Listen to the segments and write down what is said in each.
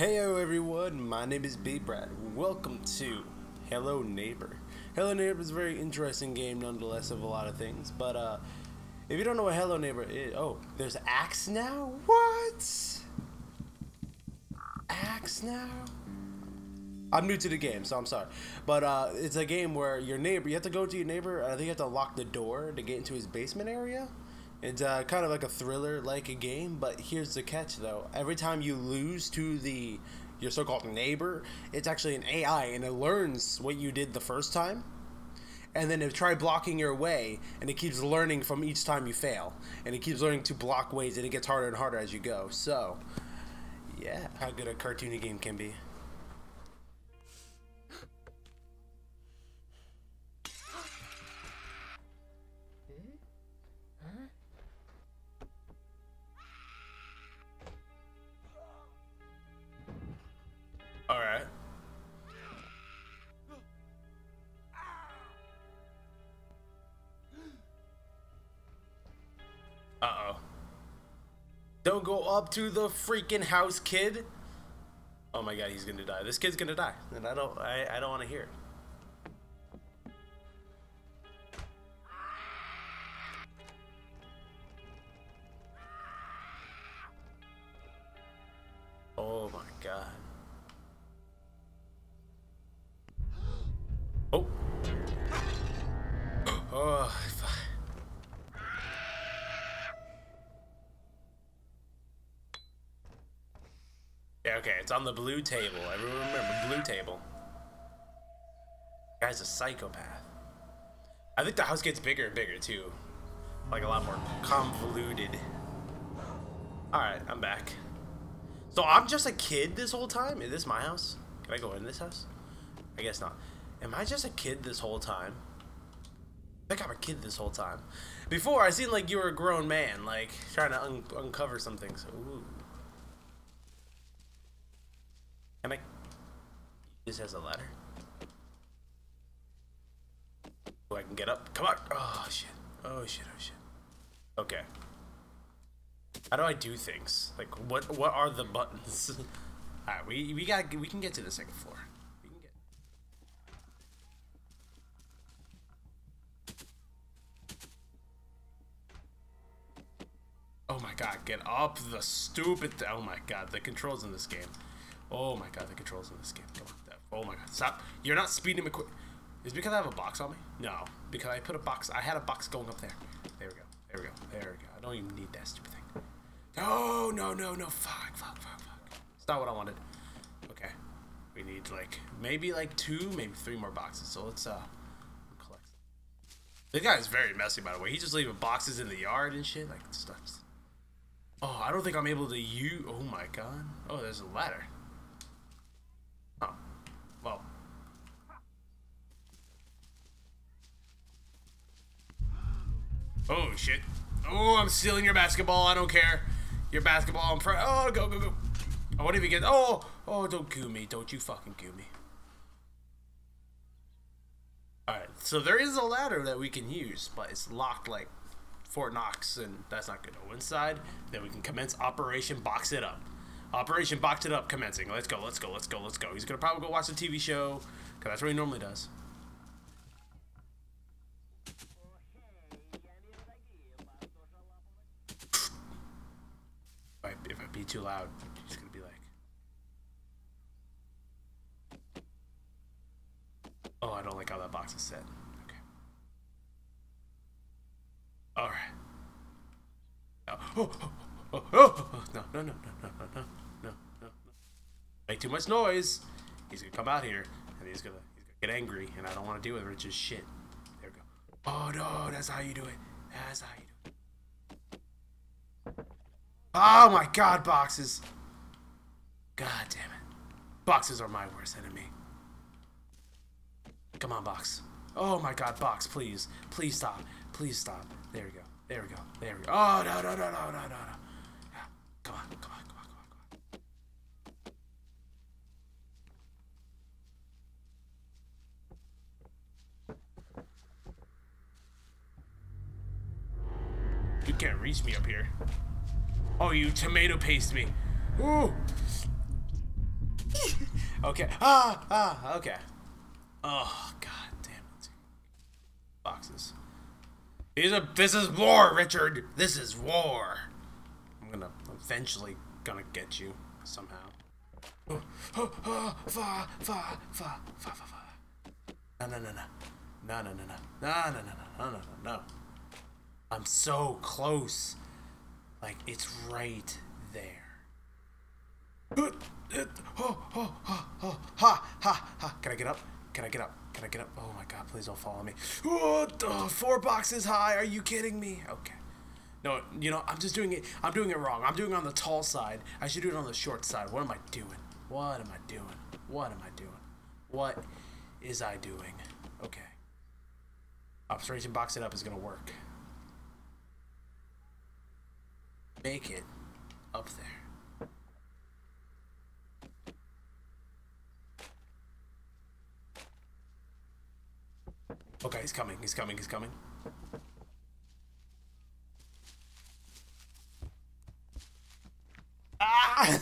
Heyo everyone, my name is B Brad. Welcome to Hello Neighbor. Hello Neighbor is a very interesting game nonetheless of a lot of things, but if you don't know what Hello Neighbor is, oh, there's axe now? What? Axe now? I'm new to the game, so I'm sorry. But it's a game where your neighbor, you have to go to your neighbor, and I think you have to lock the door to get into his basement area. It's kind of like a thriller, like a game, but here's the catch, though. Every time you lose to your so-called neighbor, it's actually an AI, and it learns what you did the first time, and then it tries blocking your way, and it keeps learning from each time you fail, and it keeps learning to block ways, and it gets harder and harder as you go. So, yeah, how good a cartoony game can be. Don't go up to the freaking house, kid. Oh my god, he's gonna die. This kid's gonna die, and I don't want to hear it. Oh my god. Oh. Oh. Okay, it's on the blue table. Everyone remember, blue table. Guy's a psychopath. I think the house gets bigger and bigger, too. Like, a lot more convoluted. Alright, I'm back. So, I'm just a kid this whole time? Is this my house? Can I go in this house? I guess not. Am I just a kid this whole time? I think I'm a kid this whole time. Before, I seemed like you were a grown man, like, trying to uncover some things. Ooh. Am I? This has a ladder. Oh, I can get up. Come on! Oh shit! Oh shit! Oh shit! Okay. How do I do things? Like what? What are the buttons? All right, we can get to the second floor. We can get. Oh my god! Get up the stupid! Oh my god! The controls in this game. Oh my god, the controls in this game. Come on. Oh my god, stop. You're not speeding me quick. Is it because I have a box on me? No, because I put a box. I had a box going up there. There we go. There we go. There we go. I don't even need that stupid thing. No, no, no, no. Fuck, fuck, fuck, fuck. It's not what I wanted. Okay. We need like, maybe like two, maybe three more boxes. So let's, collect. This guy is very messy, by the way. He's just leaving boxes in the yard and shit. Like, stuff. Oh, I don't think I'm able to use. Oh my god. Oh, there's a ladder. Well. Oh shit. Oh, I'm stealing your basketball. I don't care. Your basketball in front. Oh, go, go, go. I won't even get. Oh, oh, don't goo me. Don't you fucking goo me. Alright, so there is a ladder that we can use, but it's locked like Fort Knox, and that's not good. Oh, inside, then we can commence Operation Box It Up. Operation Box It Up commencing. Let's go, let's go, let's go, let's go. He's gonna probably go watch a TV show, because that's what he normally does. If I be too loud, he's gonna be like... Oh, I don't like how that box is set. Okay. Alright. Oh, oh, oh, oh, no, no, no, no, no, no. Make too much noise, he's gonna come out here and he's gonna get angry, and I don't want to deal with Richard's shit. There we go. Oh no, that's how you do it. That's how you do it. Oh my god, boxes. God damn it. Boxes are my worst enemy. Come on, box. Oh my god, box, please. Please stop. Please stop. There we go. There we go. There we go. Oh no, no, no, no, no, no, no. Yeah. Come on, come on. You can't reach me up here. Oh, you tomato paste me. Ooh. Okay. Okay. Oh, god damn it. Boxes. This is war, Richard. This is war. I'm gonna eventually get you somehow. Oh, oh, oh, fa, fa, fa, fa, fa, fa. No, no, no, no. No, no, no, no. No, no, no, no, no, no, no. I'm so close. Like, it's right there. Oh, oh, oh, oh, ha, ha, ha. Can I get up? Can I get up? Can I get up? Oh my god, please don't follow me. Oh, 4 boxes high, are you kidding me? Okay. No, you know, I'm doing it wrong. I'm doing it on the tall side. I should do it on the short side. What am I doing? What am I doing? What am I doing? What is I doing? Okay. Observation box it up is gonna work. Make it up there. Okay, he's coming, he's coming, he's coming. Ah!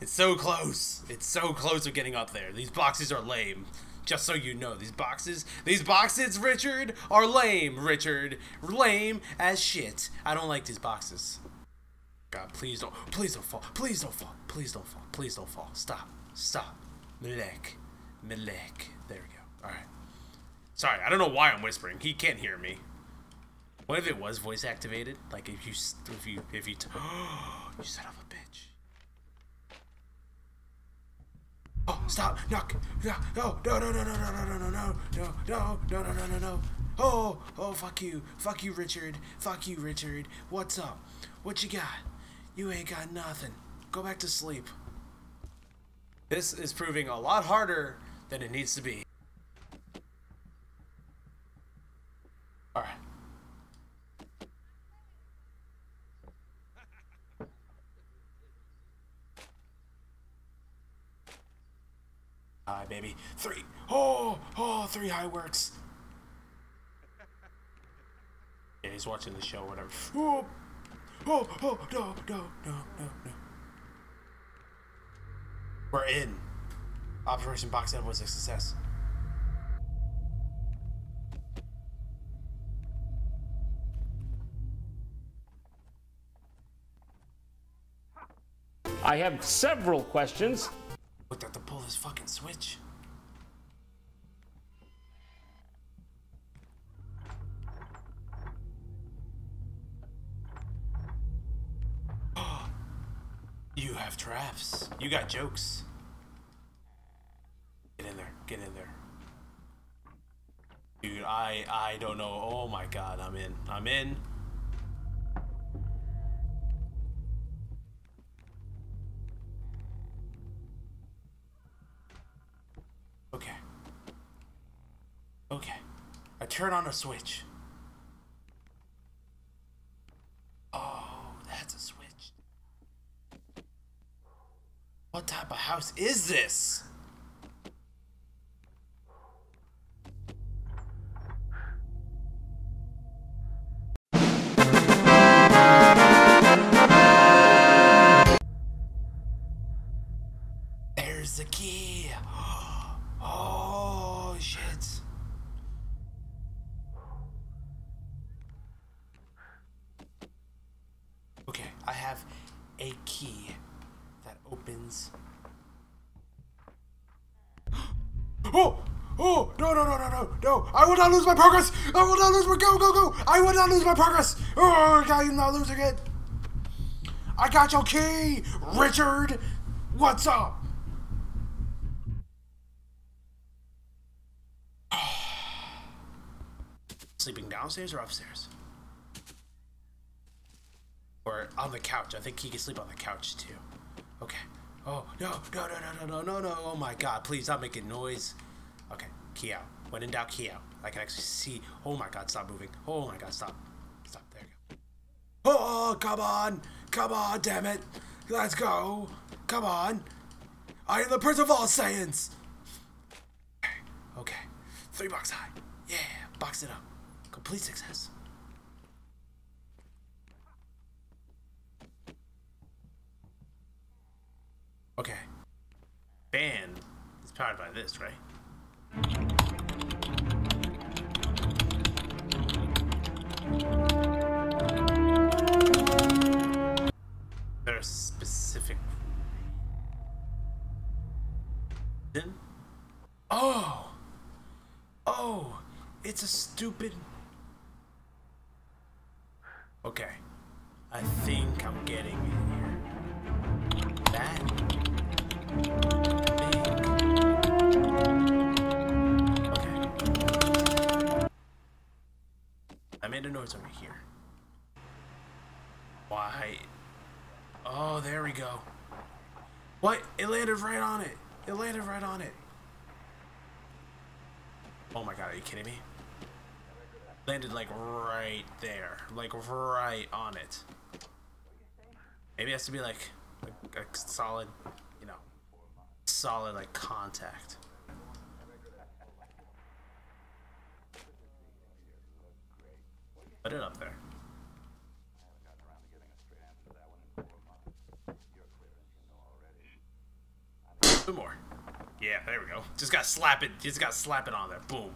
It's so close. It's so close to getting up there. These boxes are lame. Just so you know, these boxes, Richard, are lame, Richard. Lame as shit. I don't like these boxes. God, please don't fall. Please don't fall. Please don't fall. Please don't fall. Stop. Stop. Melek. Melek. There we go. All right. Sorry, I don't know why I'm whispering. He can't hear me. What if it was voice activated? Like if you you son of a bitch. Oh, stop! Knock! No! No! No! No! No! No! No! No! No! No! No! No! No! No! No! Oh! Oh! Fuck you! Fuck you, Richard! Fuck you, Richard! What's up? What you got? You ain't got nothing. Go back to sleep. This is proving a lot harder than it needs to be. All right. Hi, baby. 3. Oh, oh, 3 high works. Yeah, he's watching the show, whatever. Oh, oh, oh, no, no, no, no, no. We're in. Operation Box Ed was a success. I have several questions. We'll have to pull this fucking switch. You have traps. You got jokes. Get in there. Get in there. Dude, I don't know. Oh my god, I'm in. I'm in. Turn on a switch. Oh, that's a switch. What type of house is this? There's the key. Oh, shit. A key that opens. Oh! Oh! No! No! No! No! No! No! I will not lose my progress! I will not lose my go! Go! Go! I will not lose my progress! Oh! God, I'm not losing it! I got your key, Richard. What's up? Sleeping downstairs or upstairs? Or on the couch. I think he can sleep on the couch too. Okay. Oh no no no no no no no no! Oh my god! Please stop making noise. Okay. Key out. When in doubt, key out. I can actually see. Oh my god! Stop moving. Oh my god! Stop. Stop. There you go. Oh come on! Come on! Damn it! Let's go! Come on! I am the Prince of all Saiyans. Okay. Okay. 3 box high. Yeah. Box it up. Complete success. Okay. Ban. tired by this, right? There's a specific reason. Oh! Oh! It's a stupid... Okay. I think I'm getting it here. That thing. Okay. I made a noise over here. Why? Oh, there we go. What? It landed right on it. It landed right on it. Oh my god, are you kidding me? Landed like right there. Like right on it. Maybe it has to be like... a solid, you know, solid like contact. Put it up there. Two more. Yeah, there we go. Just gotta slap it. Just gotta slap it on there. Boom.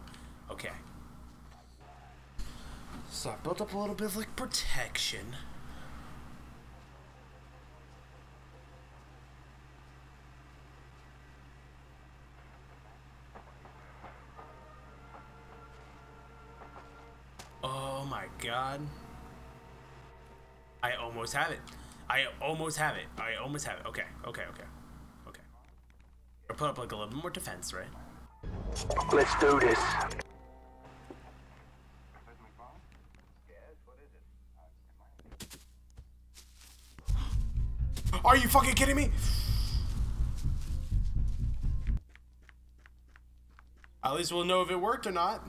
Okay. So I built up a little bit of like protection. God, I almost have it. I almost have it. I almost have it. Okay, okay, okay, okay. I'll put up like a little bit more defense, right? Let's do this. Are you fucking kidding me? At least we'll know if it worked or not.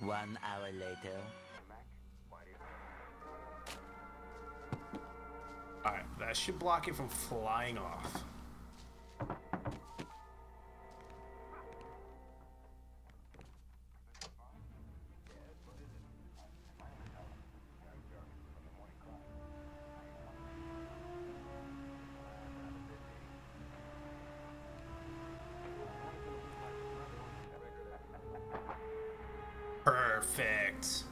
One hour later. Alright, that should block it from flying off. Perfect.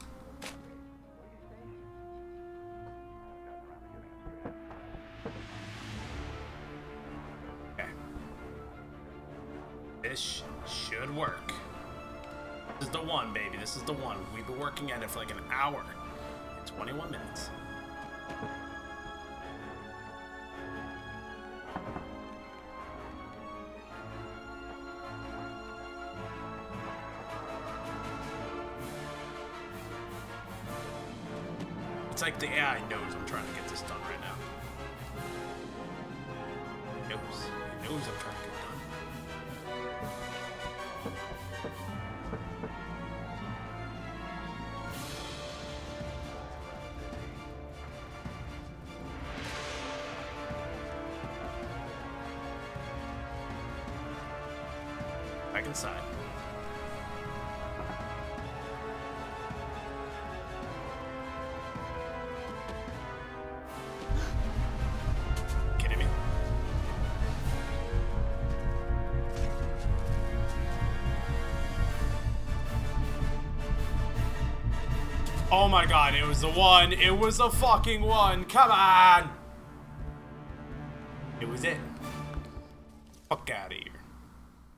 Okay. This should work. This is the one, baby. This is the one. We've been working at it for like an hour and 21 minutes. It's like the AI knows I'm trying to get this done right now. It knows I'm trying to get it done. Back inside. Oh my god, it was the one. It was the fucking one. Come on. It was it. Fuck out of here.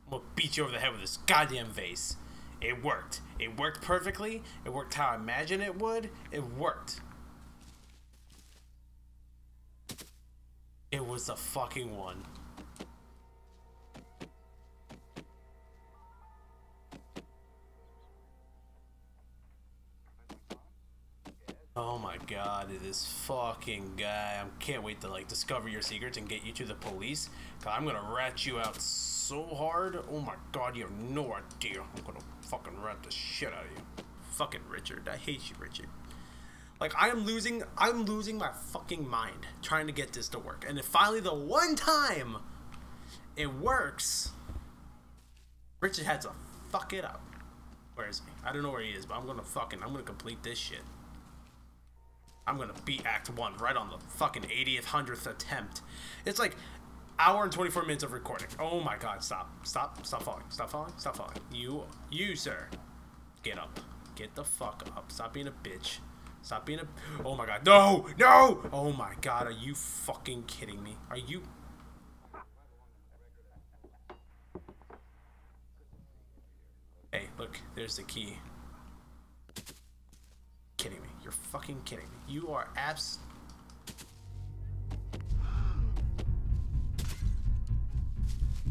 I'm gonna beat you over the head with this goddamn vase. It worked. It worked perfectly. It worked how I imagined it would. It worked. It was the fucking one. Oh my god, this fucking guy. I can't wait to like discover your secrets and get you to the police. God, I'm gonna rat you out so hard. Oh my god, you have no idea. I'm gonna fucking rat the shit out of you. Fucking Richard. I hate you, Richard. Like, I'm losing my fucking mind trying to get this to work. And if finally the one time it works, Richard had to fuck it up. Where is he? I don't know where he is, but I'm gonna complete this shit. I'm gonna beat Act 1 right on the fucking 80th, 100th attempt. It's like hour and 24 minutes of recording. Oh my god, stop. Stop falling. You, sir. Get up. Get the fuck up. Stop being a bitch. Stop being a... Oh my god. No! No! Oh my god, are you fucking kidding me? Are you... Hey, look. There's the key. Kidding me. You're fucking kidding me. You are abs...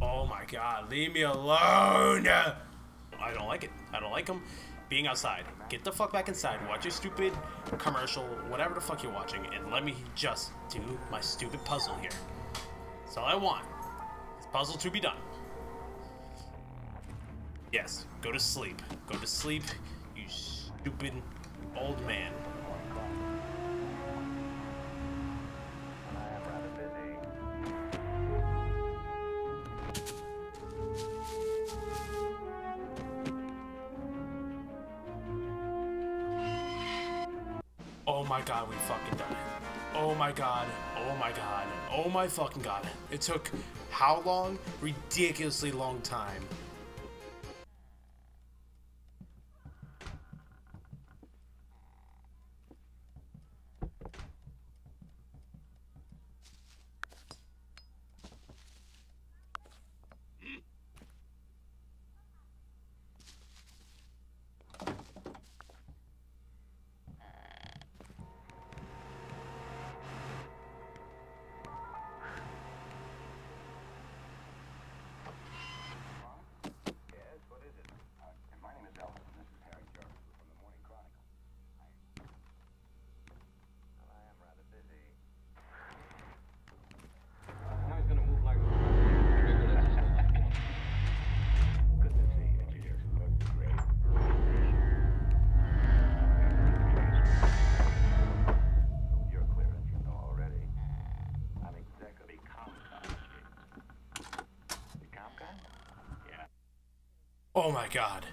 Oh my god, leave me alone! I don't like it. I don't like him being outside. Get the fuck back inside, watch your stupid commercial, whatever the fuck you're watching, and let me just do my stupid puzzle here. That's all I want. This puzzle to be done. Yes, go to sleep. Go to sleep, you stupid old man. Oh my god, we fucking done it. Oh my god, oh my god, oh my fucking god. It took how long? Ridiculously long time. Oh my god.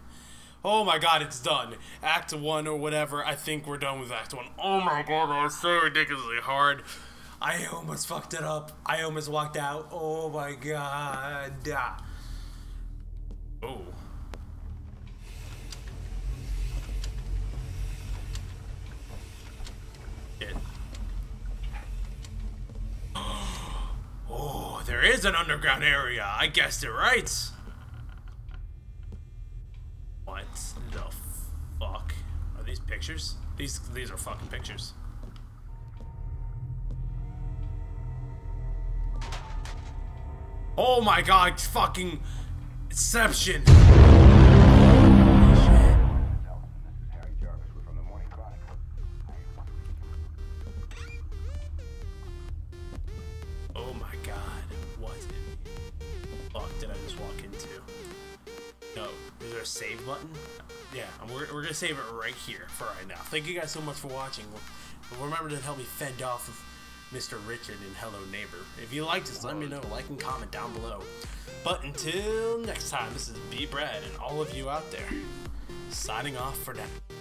Oh my god, it's done. Act 1 or whatever, I think we're done with Act 1. Oh my god, that was so ridiculously hard. I almost fucked it up. I almost walked out. Oh my god. Oh. Shit. Oh, there is an underground area. I guessed it right. Pictures? These are fucking pictures. Oh my god, fucking Inception. Oh my god, what the fuck did I just walk into? No, is there a save button? Yeah, we're gonna save it right here for right now. Thank you guys so much for watching. Remember to help me fend off of Mr. Richard and Hello Neighbor. If you liked this, let me know. Like and comment down below. But until next time, this is B Brad and all of you out there, signing off for now.